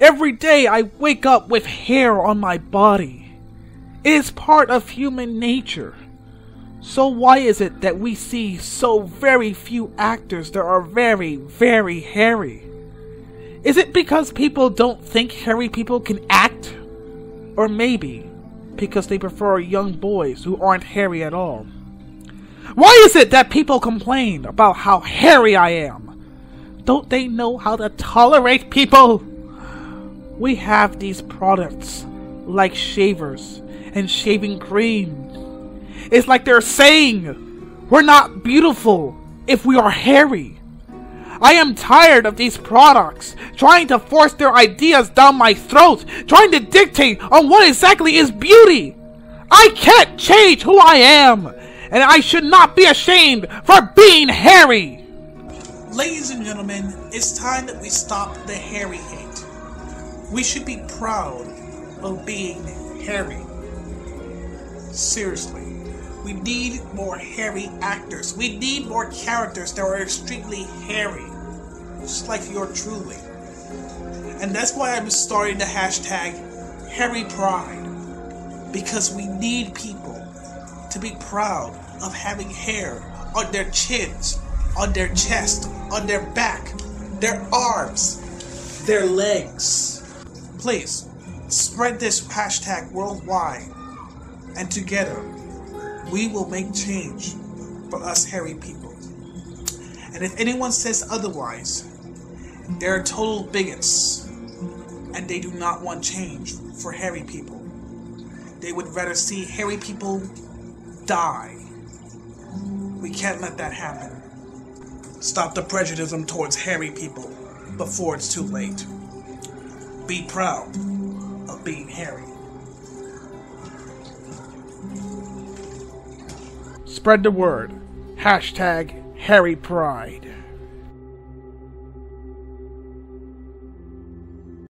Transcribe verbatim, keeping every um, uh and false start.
Every day I wake up with hair on my body. It is part of human nature. So why is it that we see so very few actors that are very, very hairy? Is it because people don't think hairy people can act? Or maybe because they prefer young boys who aren't hairy at all? Why is it that people complain about how hairy I am? Don't they know how to tolerate people? We have these products like shavers and shaving cream. It's like they're saying we're not beautiful if we are hairy. I am tired of these products trying to force their ideas down my throat, trying to dictate on what exactly is beauty. I can't change who I am, and I should not be ashamed for being hairy. Ladies and gentlemen, it's time that we stop the hairy hate. We should be proud of being hairy. Seriously, we need more hairy actors. We need more characters that are extremely hairy, just like you're truly. And that's why I'm starting the hashtag Hairy Pride, because we need people to be proud of having hair on their chins, on their chest, on their back, their arms, their legs. Please, spread this hashtag worldwide, and together, we will make change for us hairy people. And if anyone says otherwise, they're total bigots, and they do not want change for hairy people. They would rather see hairy people die. We can't let that happen. Stop the prejudice towards hairy people before it's too late. Be proud of being hairy. Spread the word. Hashtag Hairy Pride.